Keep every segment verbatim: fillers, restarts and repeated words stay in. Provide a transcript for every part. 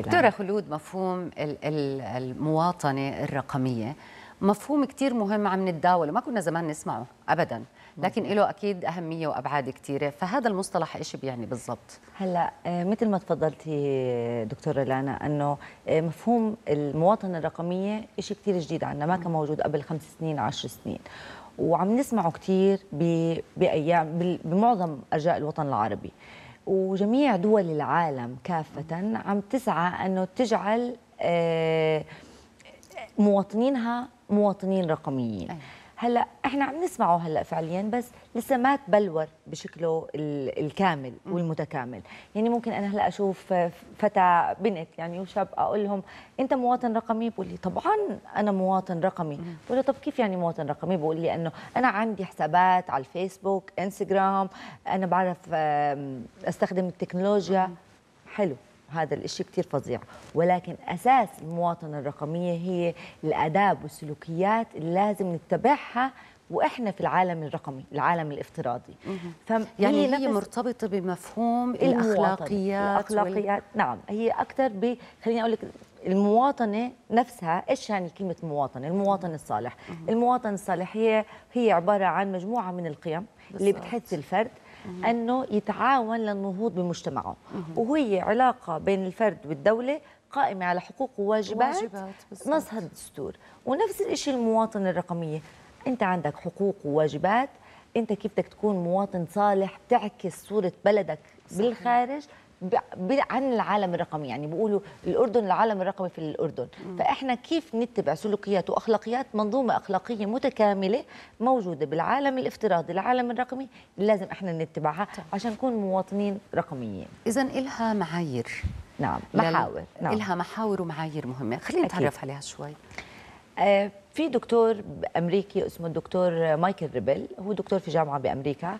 دكتورة خلود، مفهوم المواطنة الرقمية مفهوم كتير مهم عم نتداوله، ما كنا زمان نسمعه أبداً، لكن له أكيد أهمية وأبعاد كتيرة. فهذا المصطلح إيش بيعني بالضبط؟ هلأ مثل ما تفضلتي دكتورة لانا، أنه مفهوم المواطنة الرقمية إشي كتير جديد عنا، ما كان موجود قبل خمس سنين عشر سنين، وعم نسمعه كتير بأيام بمعظم أرجاء الوطن العربي، وجميع دول العالم كافة عم تسعى أنه تجعل مواطنينها مواطنين رقميين. أيه. هلا احنا عم نسمعه هلا فعليا، بس لسه ما تبلور بشكله الكامل والمتكامل. يعني ممكن انا هلا اشوف فتى بنت يعني وشاب اقول لهم انت مواطن رقمي، بقول لي طبعا انا مواطن رقمي، بقول له طب كيف يعني مواطن رقمي؟ بقول لي انه انا عندي حسابات على الفيسبوك، انستغرام، انا بعرف استخدم التكنولوجيا. حلو، هذا الشيء كتير فظيع، ولكن أساس المواطنة الرقمية هي الآداب والسلوكيات اللي لازم نتبعها وإحنا في العالم الرقمي، العالم الافتراضي. فهي يعني هي مرتبطة بمفهوم الأخلاقيات, الأخلاقيات وال... نعم، هي أكثر ب... خليني أقول لك المواطنة نفسها، إيش يعني كلمة مواطنة؟ المواطن الصالح. المواطن الصالح هي هي عبارة عن مجموعة من القيم اللي بتحث الفرد أنه يتعاون للنهوض بمجتمعه، وهي علاقة بين الفرد والدولة قائمة على حقوق وواجبات نصها الدستور. ونفس الشيء المواطنة الرقمية، أنت عندك حقوق وواجبات، أنت كيف بدك تكون مواطن صالح بتعكس صورة بلدك بالخارج عن العالم الرقمي. يعني بيقولوا الأردن العالم الرقمي في الأردن، فإحنا كيف نتبع سلوكيات وأخلاقيات، منظومة أخلاقية متكاملة موجودة بالعالم الافتراضي، العالم الرقمي لازم إحنا نتبعها عشان نكون مواطنين رقميين. إذا إلها معايير. نعم، محاور. نعم، إلها محاور ومعايير مهمة، خلينا نتعرف عليها شوي. آه في دكتور أمريكي اسمه الدكتور مايكل ريبل، هو دكتور في جامعة بأمريكا.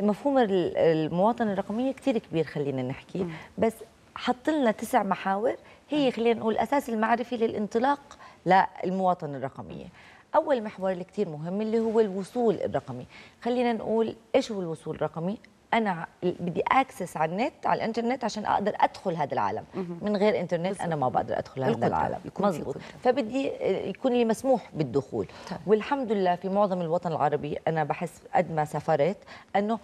مفهوم المواطنة الرقمية كتير كبير، خلينا نحكي م. بس حط لنا تسع محاور هي خلينا نقول أساس المعرفي للانطلاق للمواطنة الرقمية. أول محور اللي كتير مهم اللي هو الوصول الرقمي. خلينا نقول إيش هو الوصول الرقمي؟ أنا بدي أكسس على النت، على الإنترنت، عشان أقدر أدخل هذا العالم. من غير إنترنت بالزبط. أنا ما بقدر أدخل هذا العالم. مظبوط، فبدي يكون لي مسموح بالدخول. طيب. والحمد لله في معظم الوطن العربي أنا بحس قد ما سافرت أنه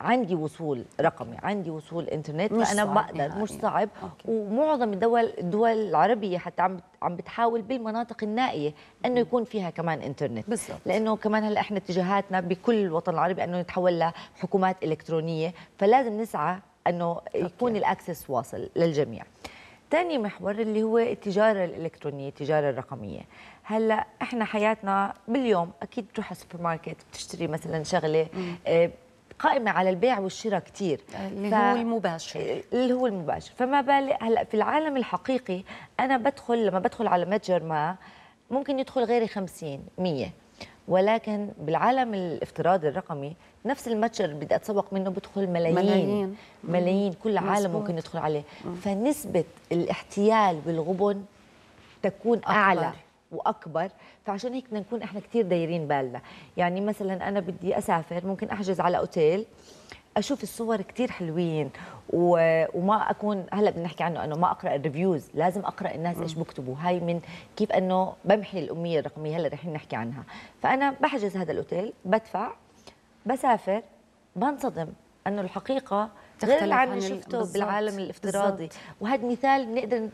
عندي وصول رقمي، عندي وصول انترنت، فانا بقدر يعني. مش صعب. أوكي. ومعظم الدول الدول العربيه حتى عم عم بتحاول بالمناطق النائيه انه يكون فيها كمان انترنت بالزبط. لانه كمان هلا احنا اتجاهاتنا بكل الوطن العربي انه نتحول لحكومات الكترونيه، فلازم نسعى انه يكون أوكي. الاكسس واصل للجميع. ثاني محور اللي هو التجاره الالكترونيه، التجاره الرقميه. هلا احنا حياتنا باليوم اكيد بتروح على السوبر ماركت بتشتري مثلا شغله قائمة على البيع والشراء كتير، اللي ف... هو المباشر، اللي هو المباشر. فما بالك هلا في العالم الحقيقي، أنا بدخل لما بدخل على متجر ما ممكن يدخل غيري خمسين مية، ولكن بالعالم الافتراضي الرقمي نفس المتجر اللي بدي أتسوق منه بدخل ملايين ملايين, ملايين. كل عالم ممكن يدخل عليه. مم. فنسبة الاحتيال والغبن تكون أكبر. أعلى واكبر، فعشان هيك بدنا نكون احنا كثير دايرين بالنا. يعني مثلا انا بدي اسافر، ممكن احجز على اوتيل، اشوف الصور كثير حلوين و... وما اكون هلا بنحكي عنه انه ما اقرا الريفيوز، لازم اقرا الناس ايش بكتبوا. هاي من كيف انه بمحي الاميه الرقميه، هلا رح نحكي عنها. فانا بحجز هذا الاوتيل، بدفع، بسافر، بنصدم انه الحقيقه غير اللي عم شفته بالعالم الافتراضي. وهذا مثال بنقدر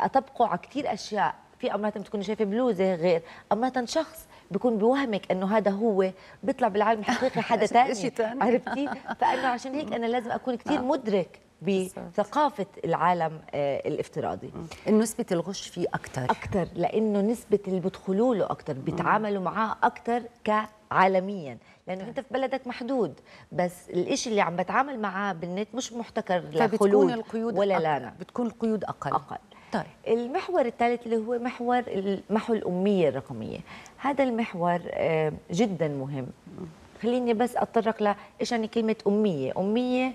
اطبقه على كثير اشياء. في امرات بتكون شايفه بلوزه غير، امرات شخص بيكون بوهمك انه هذا هو، بيطلع بالعالم الحقيقي حدا ثاني. عرفتي؟ فانه عشان هيك انا لازم اكون كثير مدرك بثقافه العالم الافتراضي. نسبه الغش فيه اكثر اكثر لانه نسبه اللي بدخلوا له اكثر، بيتعاملوا معاه اكثر كعالميا، لانه انت في بلدك محدود، بس الشيء اللي عم بتعامل معاه بالنت مش محتكر لخلود ولا لا، بتكون القيود اقل اقل. طيب. المحور الثالث اللي هو محور محو الأمية الرقمية. هذا المحور جدا مهم. خليني بس أتطرق لإيش يعني كلمة أمية. أمية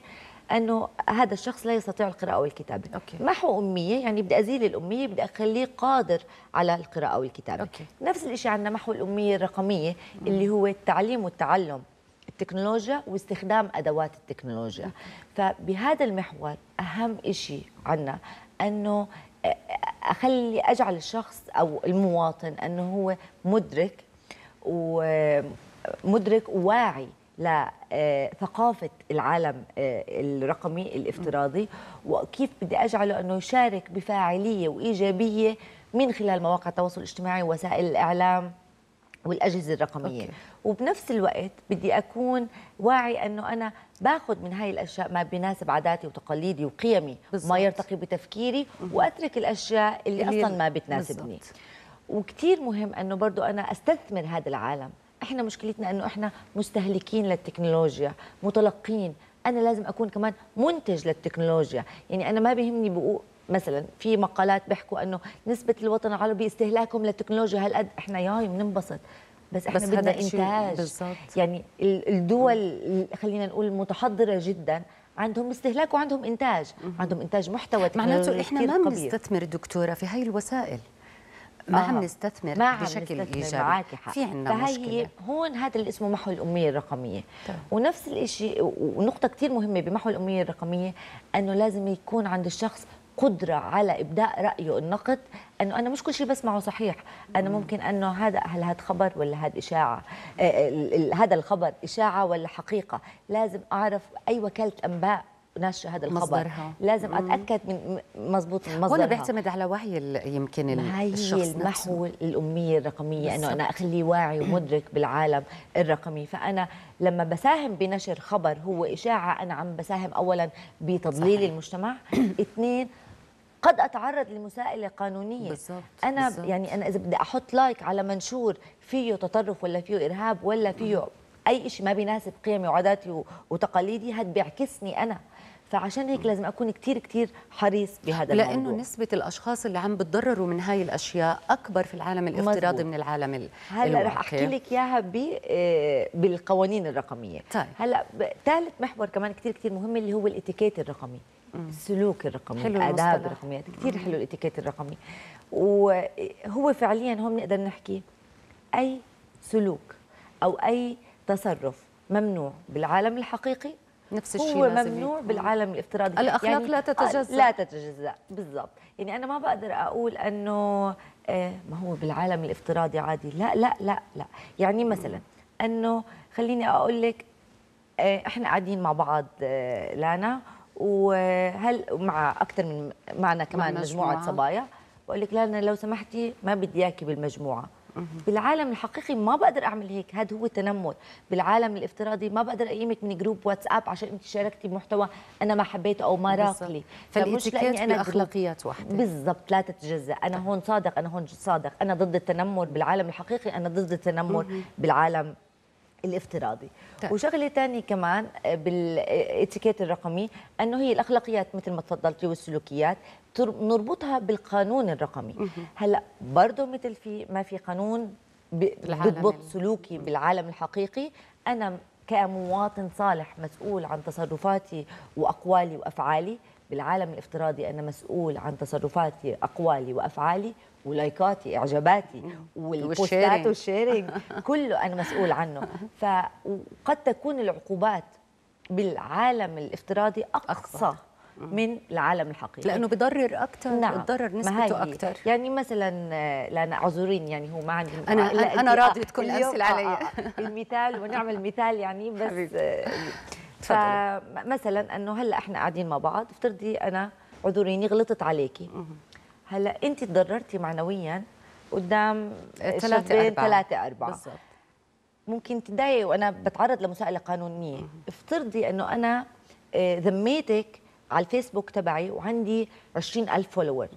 أنه هذا الشخص لا يستطيع القراءة أو الكتابة. أوكي. محو أمية يعني بدي أزيل الأمية، بدي أخليه قادر على القراءة أو الكتابة. أوكي. نفس الشيء عندنا محو الأمية الرقمية اللي هو التعليم والتعلم، التكنولوجيا واستخدام أدوات التكنولوجيا. فبهذا المحور أهم إشي عنا أنه أخلي أجعل الشخص أو المواطن أنه هو مدرك ومدرك وواعي لثقافة العالم الرقمي الافتراضي، وكيف بدي أجعله أنه يشارك بفاعلية وإيجابية من خلال مواقع التواصل الاجتماعي ووسائل الإعلام والأجهزة الرقمية. أوكي. وبنفس الوقت بدي أكون واعي أنه أنا باخذ من هاي الأشياء ما بيناسب عاداتي وتقاليدي وقيمي بالزبط. ما يرتقي بتفكيري وأترك الأشياء اللي, اللي أصلا ما بتناسبني بالزبط. وكتير مهم أنه برضو أنا أستثمر هذا العالم. إحنا مشكلتنا أنه إحنا مستهلكين للتكنولوجيا متلقين، أنا لازم أكون كمان منتج للتكنولوجيا. يعني أنا ما بيهمني بقول مثلا في مقالات بيحكوا انه نسبه الوطن العربي استهلاكهم للتكنولوجيا هالقد، احنا ياي بننبسط بس احنا بس بدنا انتاج بالزبط. يعني الدول خلينا نقول المتحضره جدا عندهم استهلاك وعندهم انتاج، عندهم انتاج محتوى تكنولوجي كبير. معناته احنا ما بنستثمر دكتوره في هاي الوسائل، ما عم نستثمر بشكل ايجابي، في عندنا مشكله هون. هذا اللي اسمه محو الاميه الرقميه. طيب. ونفس الشيء ونقطه كثير مهمه بمحو الاميه الرقميه انه لازم يكون عند الشخص قدرة على إبداء رأيه النقد، أنه أنا مش كل شيء بسمعه صحيح، أنا ممكن أنه هذا هل هذا خبر ولا هذا إشاعة، هذا الخبر إشاعة ولا حقيقة، لازم أعرف أي وكالة أنباء ناشرة هذا الخبر مصدرها. لازم أتأكد من مظبوط مصدرها، وأنا بعتمد على وعي يمكن الشخص نفسه. المحو الأمية الرقمية أنه أنا أخليه واعي ومدرك بالعالم الرقمي، فأنا لما بساهم بنشر خبر هو إشاعة أنا عم بساهم أولا بتضليل صحيح. المجتمع اثنين قد أتعرض لمساءلة قانونية بالزبط. أنا بالزبط. يعني أنا إذا بدي أحط لايك على منشور فيه تطرف ولا فيه إرهاب ولا فيه أي شيء ما بيناسب قيمي وعاداتي وتقاليدي، هاد بيعكسني أنا. فعشان هيك لازم أكون كتير كتير حريص بهذا الموضوع، لأنه نسبة الأشخاص اللي عم بتضرروا من هاي الأشياء أكبر في العالم الافتراضي مزبوط. من العالم الواقعي. هلا رح أحكي لك إياها بالقوانين الرقمية. طيب. هلا ثالث محور كمان كتير كتير مهم اللي هو الاتيكيت الرقمي، السلوك الرقمي، الآداب الرقمية. كتير حلو الاتيكيت الرقمي، وهو فعليا هون بنقدر نحكي أي سلوك أو أي تصرف ممنوع بالعالم الحقيقي نفس الشيء هو ممنوع بالعالم الافتراضي. الأخلاق يعني لا تتجزأ. لا تتجزأ بالضبط. يعني أنا ما بقدر أقول أنه آه ما هو بالعالم الافتراضي عادي، لا لا لا لا. يعني مثلا أنه خليني أقول لك آه إحنا قاعدين مع بعض آه لانا وهل مع أكثر من معنا كمان مع مجموعة, مجموعة صبايا، بقول لك لانا لو سمحتي ما بدي إياكي بالمجموعة. بالعالم الحقيقي ما بقدر اعمل هيك، هذا هو التنمر. بالعالم الافتراضي ما بقدر اقيمك من جروب واتساب عشان انت شاركتي بمحتوى انا ما حبيته او ما راق لي. فالاتيكيت باخلاقيات واحده بالضبط لا تتجزا. انا طيب. هون صادق، انا هون صادق، انا ضد التنمر بالعالم الحقيقي، انا ضد التنمر مم. بالعالم الافتراضي. طيب. وشغله ثانيه كمان بالاتيكيت الرقمي انه هي الاخلاقيات مثل ما تفضلتي والسلوكيات نربطها بالقانون الرقمي. هلا برضه مثل في ما في قانون بيضبط سلوكي بالعالم الحقيقي، انا كمواطن صالح مسؤول عن تصرفاتي واقوالي وافعالي. بالعالم الافتراضي انا مسؤول عن تصرفاتي اقوالي وافعالي ولايكاتي اعجاباتي والبوستات والشيرنج كله انا مسؤول عنه. فقد تكون العقوبات بالعالم الافتراضي اقصى أكبر. من العالم الحقيقي لانه بضرر اكثر. نعم. بضرر نسبته اكثر. يعني مثلا لأنا عذورين يعني هو ما عندي انا انا, أنا راضيه تكون الامثله علي المثال ونعمل مثال يعني بس فمثلا انه هلا احنا قاعدين مع بعض، افترضي انا عذوريني غلطت عليكي، هلا انت تضررتي معنويا قدام شابين ثلاثه اربعه بالضبط، ممكن تضايقي وانا بتعرض لمساءله قانونيه. افترضي انه انا ذميتك على الفيسبوك تبعي وعندي عشرين ألف فولوور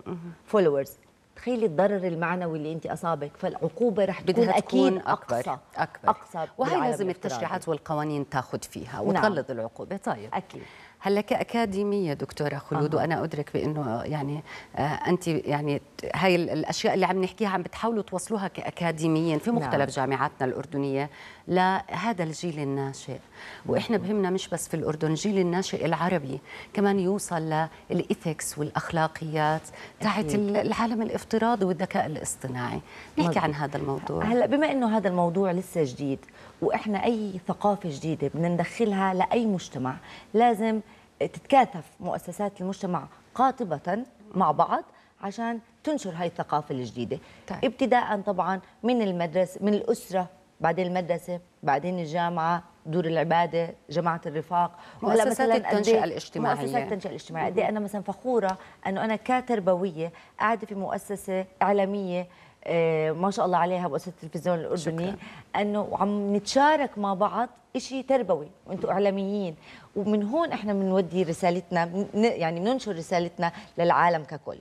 فولوورز، تخيلي الضرر المعنوي اللي انت اصابك، فالعقوبه رح تكون اكيد اكبر اقصى اكبر, أكبر. وهي لازم التشريعات والقوانين تاخذ فيها وتغلظ نعم. العقوبه. طيب اكيد هلا كأكاديمية دكتورة خلود، آه. وأنا أدرك بأنه يعني آه أنت يعني هاي الأشياء اللي عم نحكيها عم بتحاولوا توصلوها كأكاديميين في مختلف نعم. جامعاتنا الأردنية لهذا الجيل الناشئ، وإحنا بهمنا مش بس في الأردن، الجيل الناشئ العربي كمان يوصل للإيثكس والأخلاقيات تحت العالم الافتراضي والذكاء الاصطناعي. نحكي عن هذا الموضوع. هلا بما إنه هذا الموضوع لسه جديد، وإحنا أي ثقافة جديدة بدنا ندخلها لأي مجتمع لازم تتكاتف مؤسسات المجتمع قاطبة مع بعض عشان تنشر هاي الثقافة الجديدة. طيب. ابتداء طبعا من المدرسة، من الأسرة، بعدين المدرسة، بعدين الجامعة، دور العبادة، جماعة الرفاق، مؤسسات التنشئة الاجتماعية. مؤسسات التنشئة الاجتماعية قد إيه أنا مثلا فخورة أنه أنا كتربوية قاعدة في مؤسسة إعلامية ما شاء الله عليها، مؤسسة التلفزيون الأردني، أنه عم نتشارك مع بعض إشي تربوي وأنتم إعلاميين، ومن هون إحنا بنودي رسالتنا، يعني بننشر رسالتنا للعالم ككل.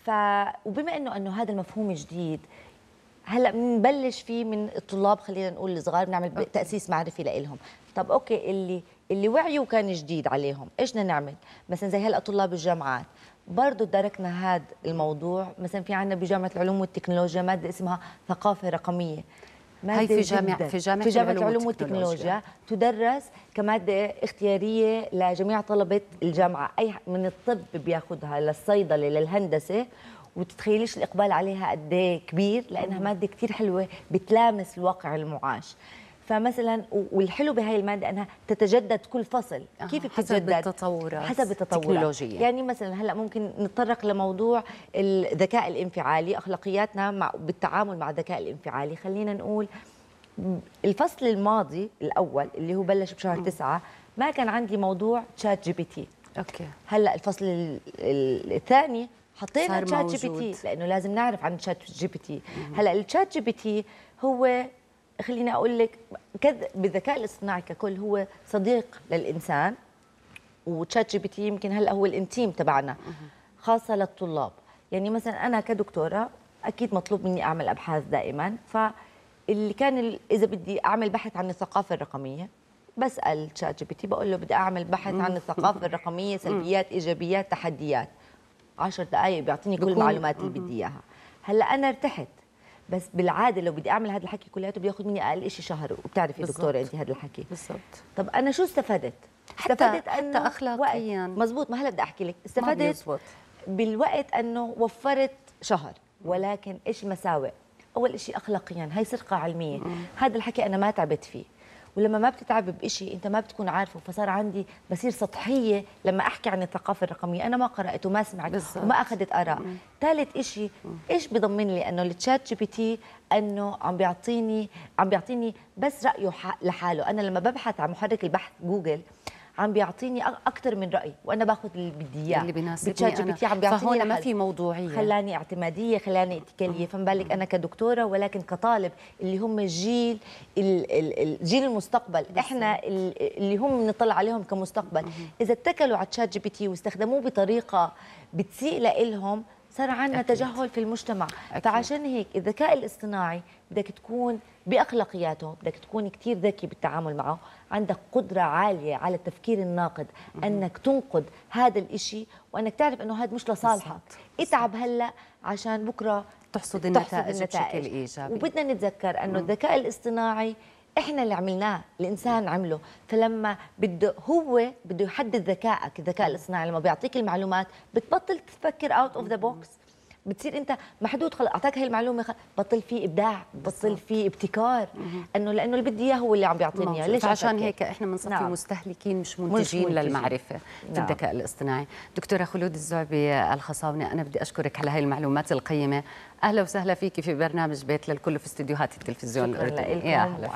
ف وبما أنه أنه هذا المفهوم جديد، هلا بنبلش فيه من الطلاب، خلينا نقول الصغار، بنعمل أوكي. تأسيس معرفي لإلهم. طب أوكي، اللي اللي وعيوا كان جديد عليهم، إيش بدنا نعمل؟ مثلا زي هلا طلاب الجامعات برضه دركنا هذا الموضوع. مثلا في عندنا بجامعة العلوم والتكنولوجيا مادة اسمها ثقافة رقمية، هي في جامعة في جامعة, في جامعة العلوم والتكنولوجيا تدرس كمادة اختيارية لجميع طلبة الجامعة. أي من الطب بياخدها، للصيدلة، للهندسة، وتتخيليش الإقبال عليها قد ايه كبير، لأنها مادة كتير حلوة بتلامس الواقع المعاش. فمثلا والحلو بهي الماده انها تتجدد كل فصل. آه كيف بتتجدد؟ حسب التطورات، حسب التطورات. يعني مثلا هلا ممكن نتطرق لموضوع الذكاء الانفعالي، اخلاقياتنا مع بالتعامل مع الذكاء الانفعالي. خلينا نقول الفصل الماضي الاول اللي هو بلش بشهر تسعة ما كان عندي موضوع تشات جي بي تي. اوكي. هلا الفصل الثاني حطينا تشات جي بي تي لانه لازم نعرف عن تشات جي بي تي. هلا التشات جي بي تي هو، خليني أقول لك، بالذكاء الاصطناعي ككل هو صديق للإنسان، وتشات جي بي تي يمكن هلأ هو الانتيم تبعنا، خاصة للطلاب. يعني مثلا أنا كدكتورة أكيد مطلوب مني أعمل أبحاث دائما، فاللي كان إذا بدي أعمل بحث عن الثقافة الرقمية بسأل تشات جي بي تي، بقول له بدي أعمل بحث عن الثقافة الرقمية، سلبيات، إيجابيات، تحديات، عشر دقايق بيعطيني كل المعلومات اللي بدي إياها. هلأ أنا ارتحت، بس بالعاده لو بدي اعمل هذا الحكي كلياته بياخذ مني اقل شيء شهر، وبتعرفي دكتوره انت هذا الحكي بالضبط. طب انا شو استفدت؟ حتى استفدت حتى انه اخلاقيا مزبوط. ما هلا بدي احكي لك استفدت بالوقت انه وفرت شهر، ولكن ايش المساوئ؟ اول شيء اخلاقيا هي سرقه علميه، هذا الحكي انا ما تعبت فيه، ولما ما بتتعب بشيء انت ما بتكون عارفه، فصار عندي بصير سطحيه لما احكي عن الثقافه الرقميه، انا ما قرات وما سمعت بالزبط. وما اخذت اراء. ثالث شيء ايش بضمن لي انه التشات جي بي تي انه عم بيعطيني عم بيعطيني بس رايه لحاله؟ انا لما ببحث عن محرك البحث جوجل عم بيعطيني اكثر من راي، وانا باخذ اللي بدي اياه اللي بيناسبني. التشات جي بي تي عم بيعطيني، فهون ما في موضوعيه، خلاني اعتماديه، خلاني اتكاليه. فما بالك انا كدكتوره، ولكن كطالب اللي هم الجيل الجيل المستقبل، احنا اللي هم بنطلع عليهم كمستقبل. اذا اتكلوا على تشات جي بي تي واستخدموه بطريقه بتسيء لهم، صار عندنا تجهل في المجتمع. أكيد. فعشان هيك الذكاء الاصطناعي بدك تكون باخلاقياته، بدك تكون كثير ذكي بالتعامل معه، عندك قدره عاليه على التفكير الناقد، م -م. انك تنقد هذا الشيء، وانك تعرف انه هذا مش لصالحك، اتعب هلا عشان بكره تحصد النتائج, تحصد النتائج بشكل ايجابي. وبدنا نتذكر انه الذكاء الاصطناعي احنا اللي عملناه، الانسان عمله، فلما بده هو بده يحدد ذكائك. الذكاء الاصطناعي لما بيعطيك المعلومات بتبطل تفكر اوت اوف ذا بوكس، بتصير انت محدود، خلص اعطاك هي المعلومه، خل... بطل في ابداع، بطل في ابتكار، انه لانه اللي بدي اياه هو اللي عم بيعطيني اياه. ليش؟ عشان هيك احنا بنصفي نعم. مستهلكين مش منتجين, مش منتجين للمعرفه نعم. في الذكاء الاصطناعي. دكتوره خلود الزعبي الخصاونة، انا بدي اشكرك على هي المعلومات القيمه. اهلا وسهلا فيكي في برنامج بيت للكل في استديوهات التلفزيون الاردني. يا اهلا.